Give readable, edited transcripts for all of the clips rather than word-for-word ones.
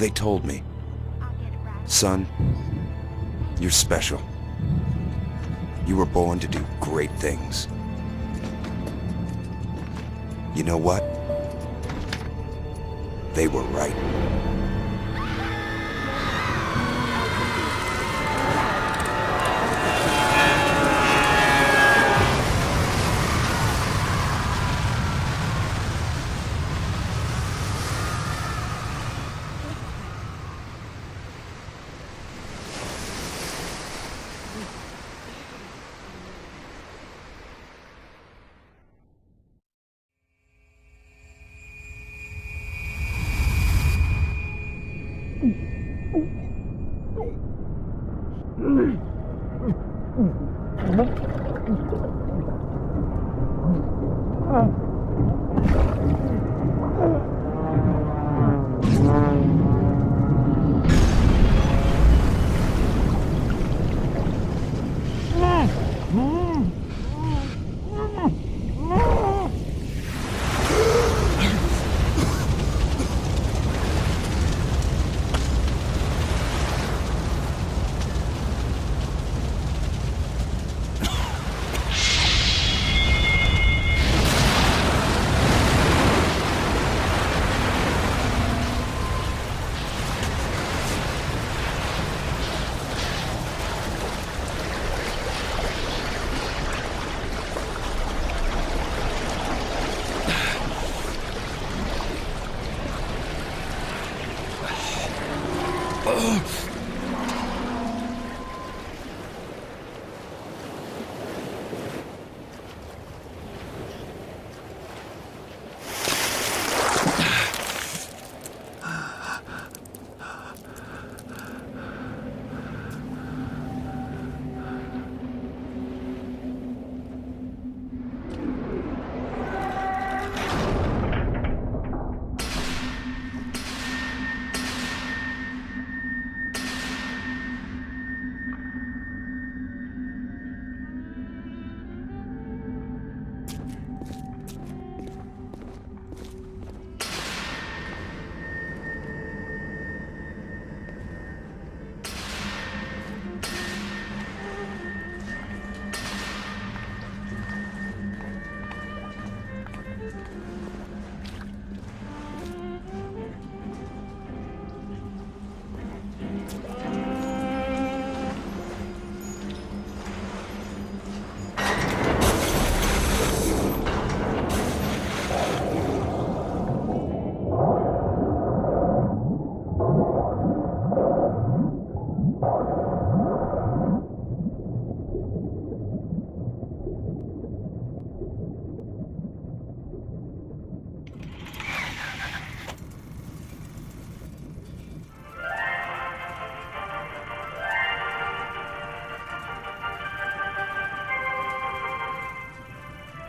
They told me, son, you're special. You were born to do great things. You know what? They were right.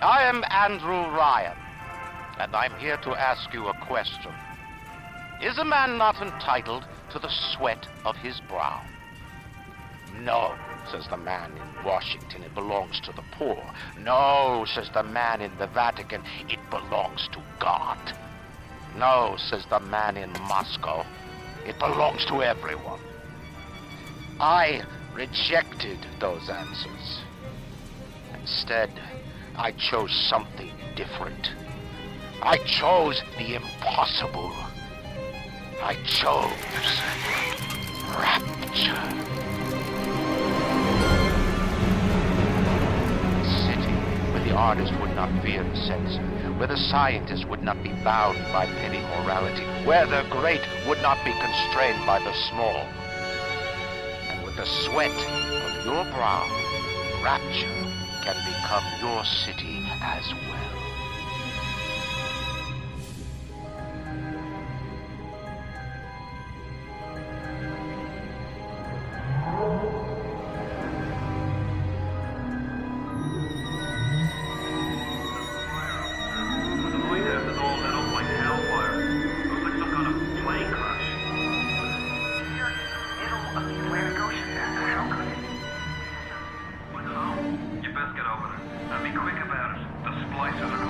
I am Andrew Ryan, and I'm here to ask you a question. Is a man not entitled to the sweat of his brow? No, says the man in Washington, it belongs to the poor. No, says the man in the Vatican, it belongs to God. No, says the man in Moscow, it belongs to everyone. I rejected those answers. Instead, I chose something different. I chose the impossible. I chose Rapture. A city where the artist would not fear the censor, where the scientist would not be bound by petty morality, where the great would not be constrained by the small. And with the sweat of your brow, Rapture can become your city as well. Get over there and be quick about it. The splices are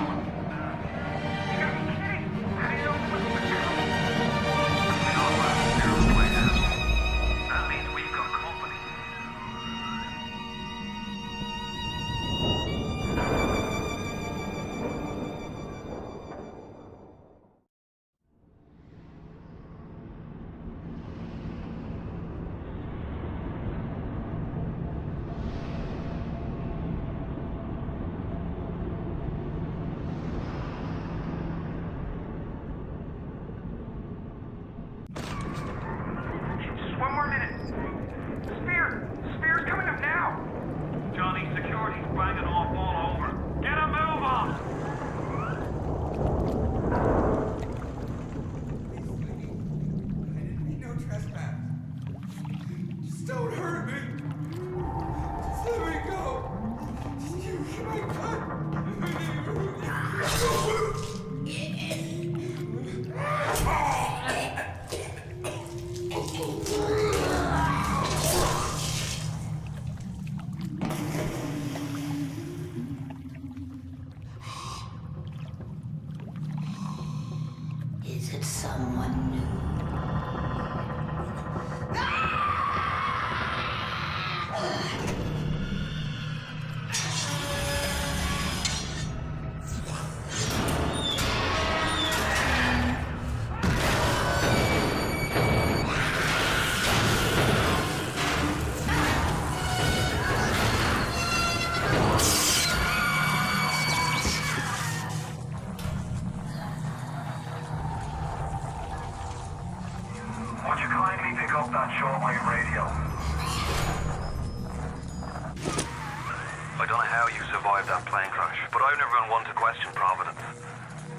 survived that plane crash, but I'm never been one to question providence.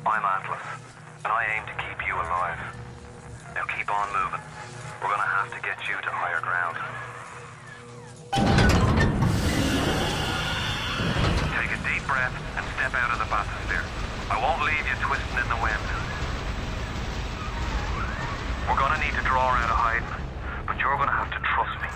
I'm Atlas, and I aim to keep you alive. Now keep on moving. We're gonna have to get you to higher ground. Take a deep breath and step out of the bathysphere. I won't leave you twisting in the wind. We're gonna need to draw her out of hiding, but you're gonna have to trust me.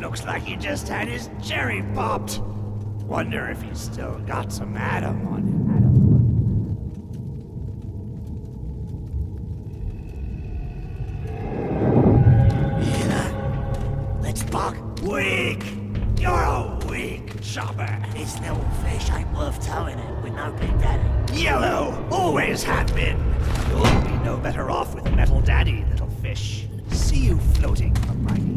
Looks like he just had his cherry popped. Wonder if he's still got some Adam on him. Yeah. Let's talk. Weak! You're a weak chopper. This little fish ain't worth towing it with no big daddy. Yellow! Always have been. You'll be no better off with metal daddy, little fish. See you floating on my knee.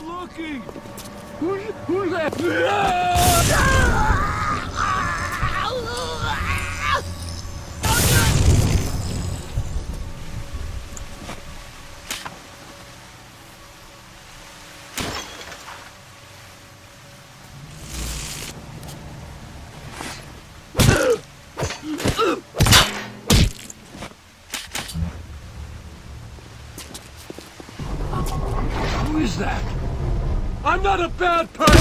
Who's looking? Who's that? I'm not a bad person!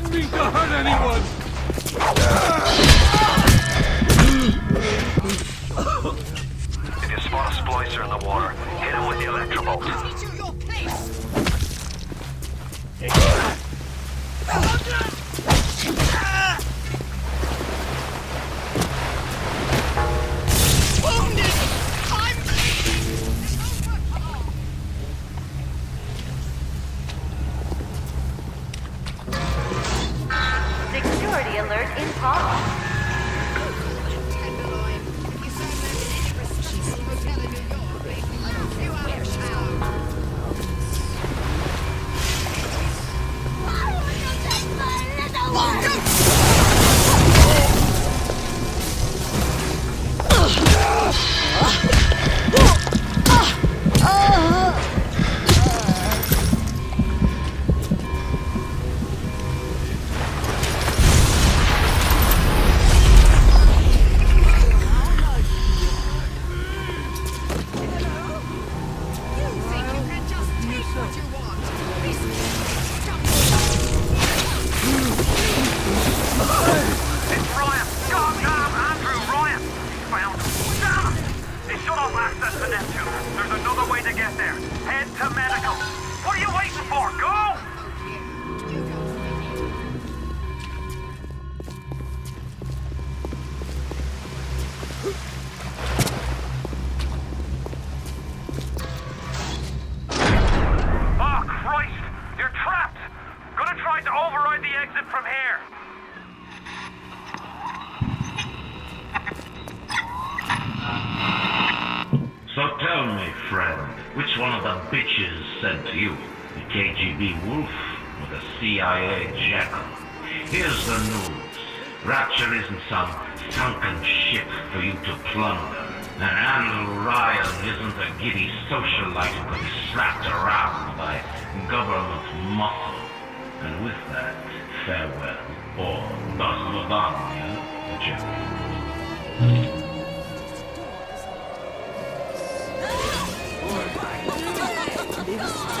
didn't mean to hurt anyone! If you spot a splicer in the water, hit him with the Electro Bolt. Alert in pause. CIA Jackal. Here's the news. Rapture isn't some sunken ship for you to plunder. And Andrew Ryan isn't a giddy socialite who can be slapped around by government muscle. And with that, farewell, or Baslavania, whichever. Oh my God.